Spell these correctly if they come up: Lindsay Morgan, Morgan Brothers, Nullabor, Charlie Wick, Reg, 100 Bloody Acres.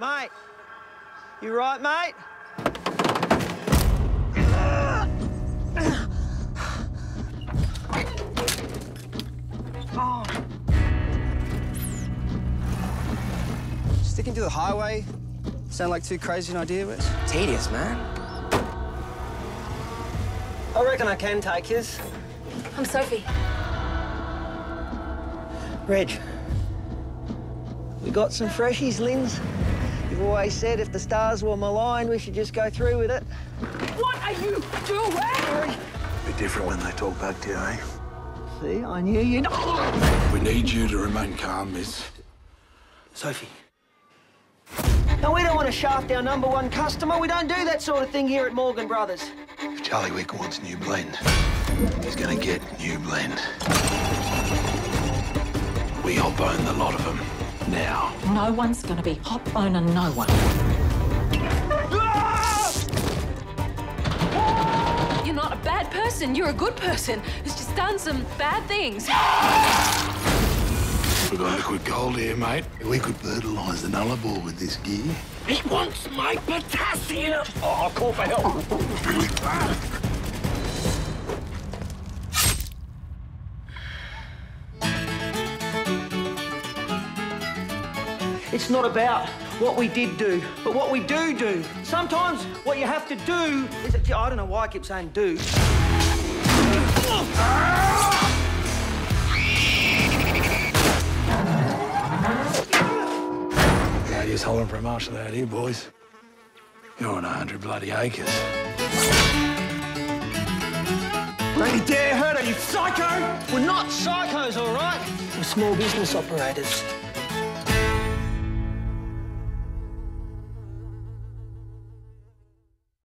Mate, you right, mate? Oh. Sticking to the highway? Sound like too crazy an idea, Wes? Tedious, man. I reckon I can take his. I'm Sophie. Reg, we got some freshies, Linz. You've always said if the stars were maligned, we should just go through with it. What are you doing? Bit different when they talk back to you, eh? See, I knew you'd... We need you to remain calm, Miss Sophie. No, we don't want to shaft our number one customer. We don't do that sort of thing here at Morgan Brothers. If Charlie Wick wants new blend, he's going to get new blend. We hop-own the lot of them. Now. No one's going to be hop-owning no one. Ah! You're not a bad person. You're a good person who's just done some bad things. We've got liquid gold here, mate. We could fertilise the Nullabor with this gear. He wants my potassium! Oh, I'll call for help. Ah. It's not about what we did do, but what we do. Sometimes what you have to do is... I don't know why I keep saying do. Yeah, you're holding for a marshal out here, boys. You're on 100 bloody acres. Don't you dare hurt her, you psycho! We're not psychos, all right? We're small business operators.